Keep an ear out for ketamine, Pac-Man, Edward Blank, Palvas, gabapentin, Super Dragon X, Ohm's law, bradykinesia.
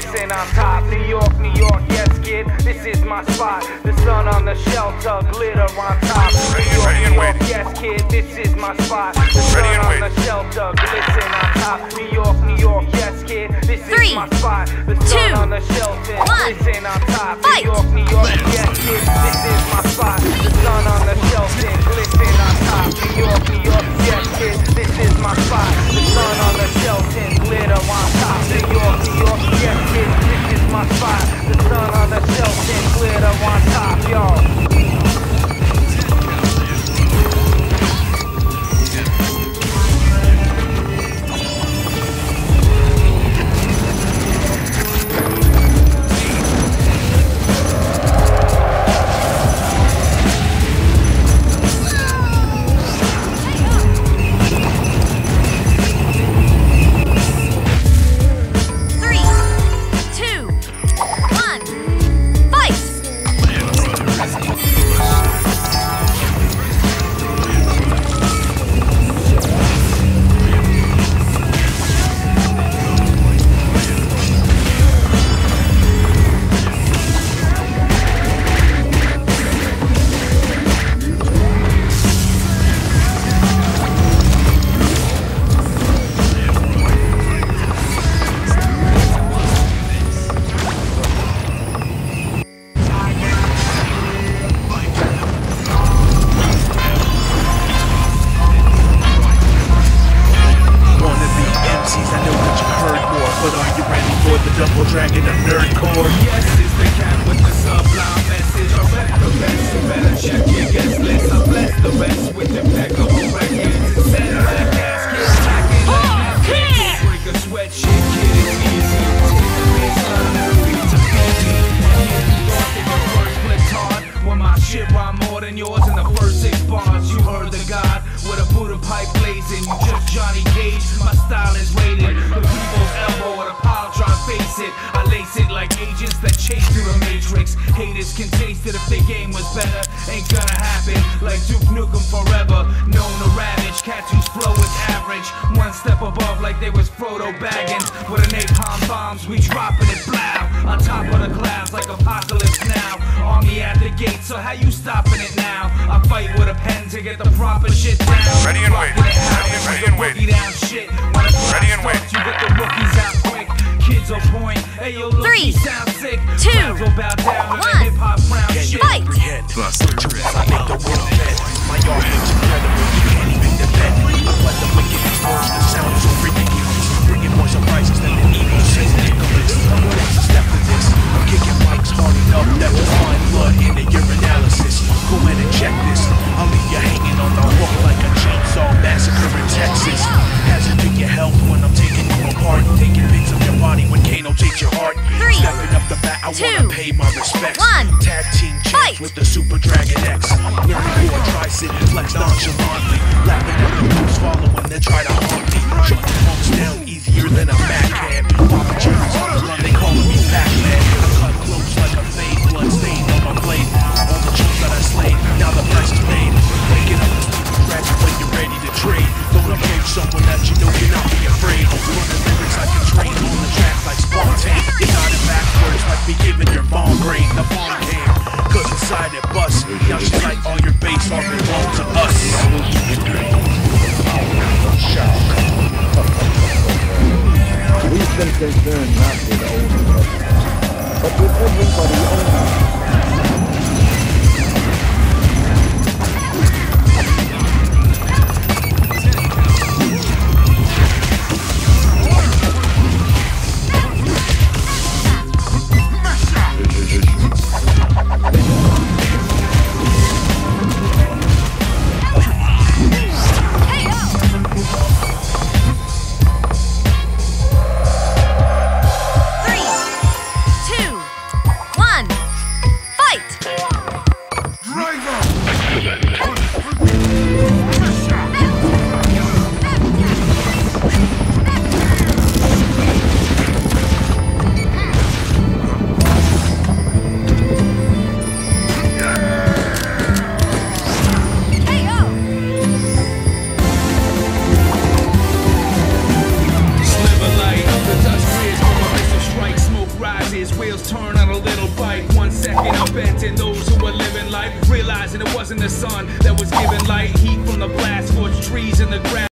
Listen, I'm top, New York, New York, yes kid, this is my spot. The sun on the shelter, glitter on top. New York, New York, yes kid, this is my spot. The sun on the shelter, glisten on top. New York, yes kid, this is my spot. The sun on the shelter, glisten on top. New York, yes kid, this is my spot. The sun on the shelter, glisten on top. New York, yes kid, this is my spot. The sun on the shelter, glitter on top. New York, yes kid, this is my spot. The sun on the shelter, glitter on top, y'all. With the Super Dragon X, where we go and try sitting flex nonchalantly, laughing at the moves following that try to haunt me. Shut the pumps down easier than a backhand. All the cherries on the run, they calling me Pac-Man. I cut close like a fade, blood stain on my blade. All the chumps that I slayed, now the price is paid. Waking up, graduate, you're ready to trade. Don't approach someone that you know you're not be afraid. Run the lyrics like a train, on the track like Spartan. You're not in backwards, like me giving your bomb brain the bomb game. Cause inside that bus, now she like all your bass are belong to us. I will do the dream, I will not shout. We've been his wheels turn on a little bike. 1 second I'm bent, and those who are living life realizing it wasn't the sun that was giving light, heat from the blast scorched trees in the grass.